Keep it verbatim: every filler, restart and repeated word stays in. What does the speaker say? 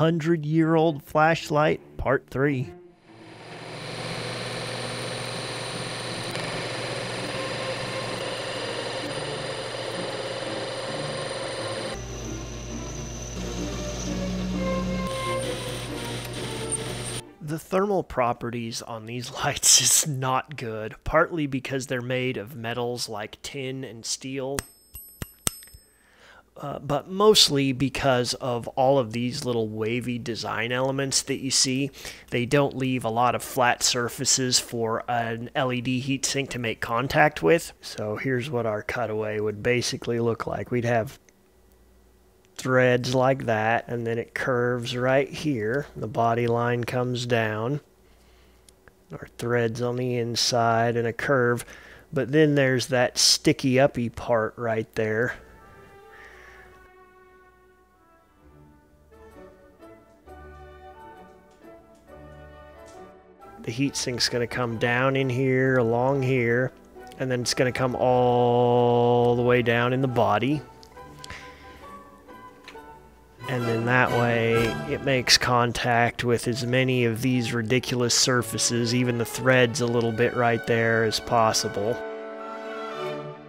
one hundred year old Flashlight, part three. The thermal properties on these lights is not good, partly because they're made of metals like tin and steel, uh, but mostly because of all of these little wavy design elements that you see. They don't leave a lot of flat surfaces for an L E D heatsink to make contact with. So here's what our cutaway would basically look like. We'd have threads like that, and then it curves right here. The body line comes down, our threads on the inside, and a curve. But then there's that sticky uppy part right there. The heat sink's going to come down in here, along here, and then it's going to come all the way down in the body. And then that way it makes contact with as many of these ridiculous surfaces, even the threads a little bit right there, as possible.